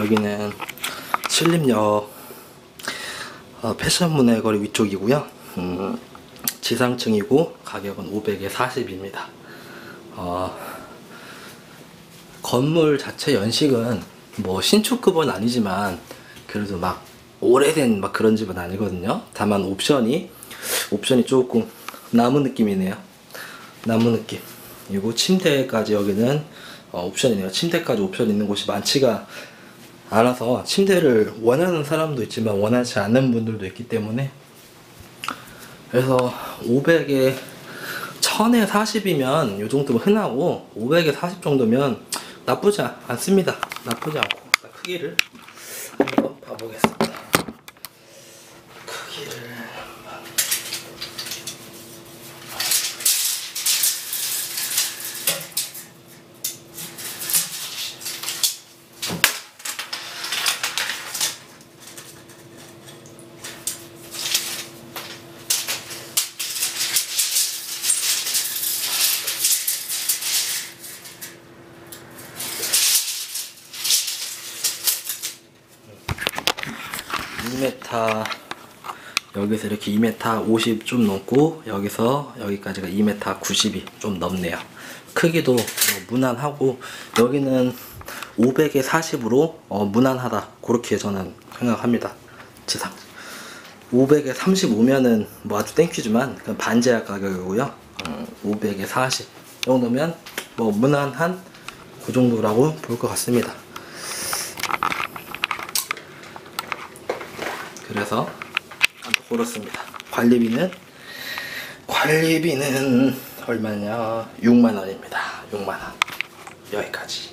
여기는 신림역 패션문화거리 위쪽이고요. 지상층이고 가격은 500에 40입니다. 건물 자체 연식은 뭐 신축급은 아니지만 그래도 막 오래된 막 그런 집은 아니거든요. 다만 옵션이 조금 나무 느낌이네요. 나무 느낌. 그리고 침대까지 여기는 옵션이네요. 침대까지 옵션 있는 곳이 많지가 않아서 침대를 원하는 사람도 있지만 원하지 않는 분들도 있기 때문에, 그래서 500에 1000에 40이면 요 정도면 흔하고 500에 40 정도면 나쁘지 않습니다. 나쁘지 않고 크기를 한번 봐보겠습니다. 여기서 이렇게 2m 50 좀 넘고 여기서 여기까지가 2m 90이 좀 넘네요. 크기도 무난하고 여기는 500에 40으로 무난하다, 그렇게 저는 생각합니다. 지상 500에 35면은 뭐 아주 땡큐지만 반제약 가격이고요. 500에 40 정도면 뭐 무난한 그 정도라고 볼 것 같습니다. 그래서 그렇습니다. 관리비는 얼마냐? 6만원입니다. 6만원. 여기까지.